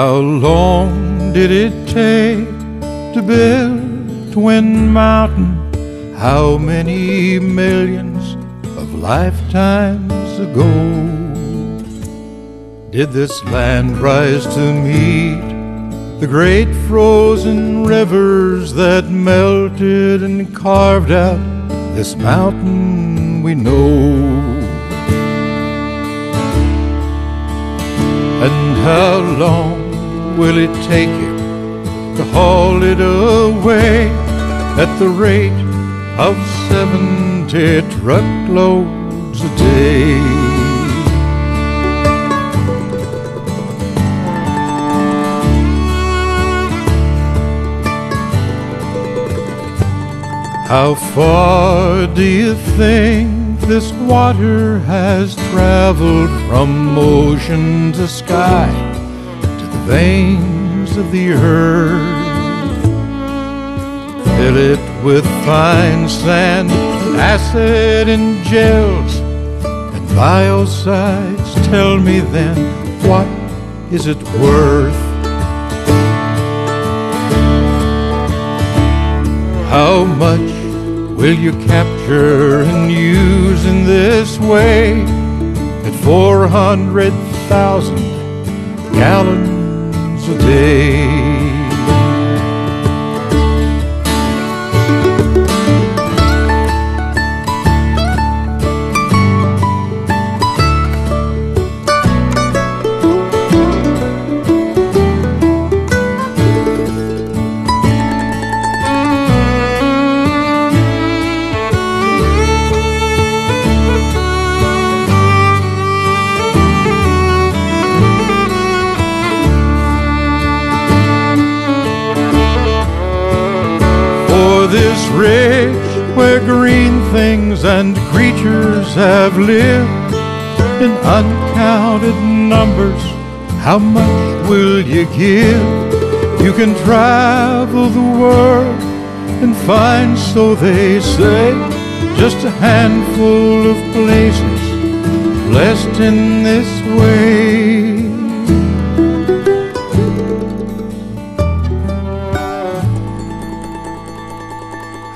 How long did it take to build Twin Mountain? How many millions of lifetimes ago did this land rise to meet the great frozen rivers that melted and carved out this mountain we know? And how long will it take you to haul it away at the rate of 70 truckloads a day? How far do you think this water has traveled from ocean to sky to the veins of the earth? Fill it with fine sand, acid and gels, and biocides. Tell me then, what is it worth? How much will you capture and use in this way at 400,000 gallons a day? This ridge where green things and creatures have lived in uncounted numbers, how much will you give? You can travel the world and find, so they say, just a handful of places blessed in this way.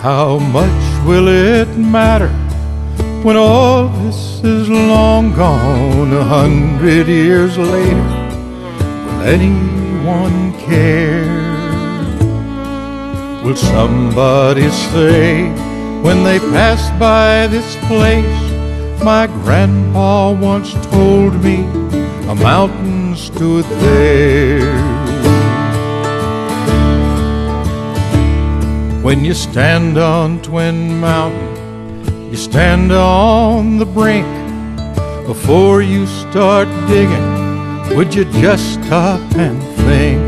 How much will it matter when all this is long gone? 100 years later, will anyone care? Will somebody say, when they pass by this place, my grandpa once told me a mountain stood there? When you stand on Twin Mountain, you stand on the brink. Before you start digging, would you just stop and think?